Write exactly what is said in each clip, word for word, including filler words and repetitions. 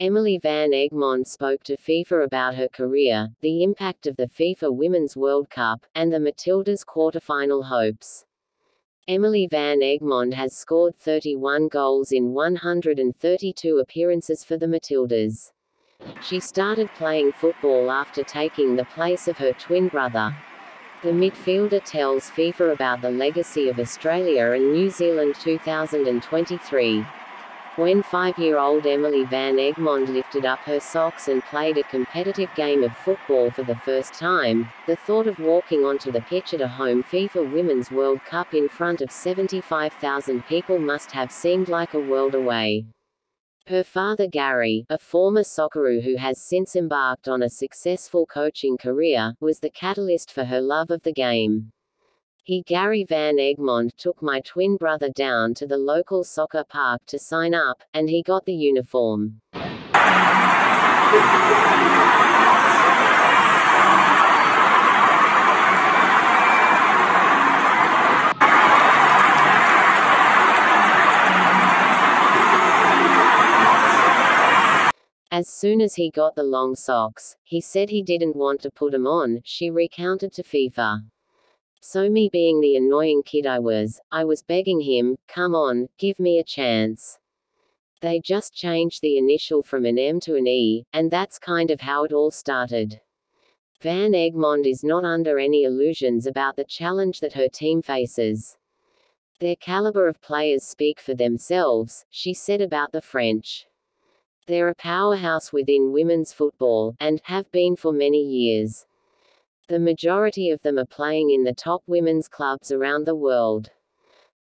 Emily van Egmond spoke to FIFA about her career, the impact of the FIFA Women's World Cup, and the Matildas' quarterfinal hopes. Emily van Egmond has scored thirty-one goals in one hundred thirty-two appearances for the Matildas. She started playing football after taking the place of her twin brother. The midfielder tells FIFA about the legacy of Australia and New Zealand two thousand twenty-three. When five-year-old Emily van Egmond lifted up her socks and played a competitive game of football for the first time, the thought of walking onto the pitch at a home FIFA Women's World Cup in front of seventy-five thousand people must have seemed like a world away. Her father Gary, a former Socceroo who has since embarked on a successful coaching career, was the catalyst for her love of the game. He Gary van Egmond took my twin brother down to the local soccer park to sign up, and he got the uniform. As soon as he got the long socks, he said he didn't want to put them on, she recounted to FIFA. So me being the annoying kid I was, I was begging him, come on, give me a chance. They just changed the initial from an M to an E, and that's kind of how it all started. Van Egmond is not under any illusions about the challenge that her team faces. Their caliber of players speak for themselves, she said about the French. They're a powerhouse within women's football, and have been for many years. The majority of them are playing in the top women's clubs around the world.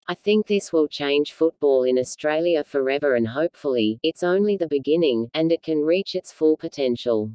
I think this will change football in Australia forever, and hopefully, it's only the beginning, and it can reach its full potential.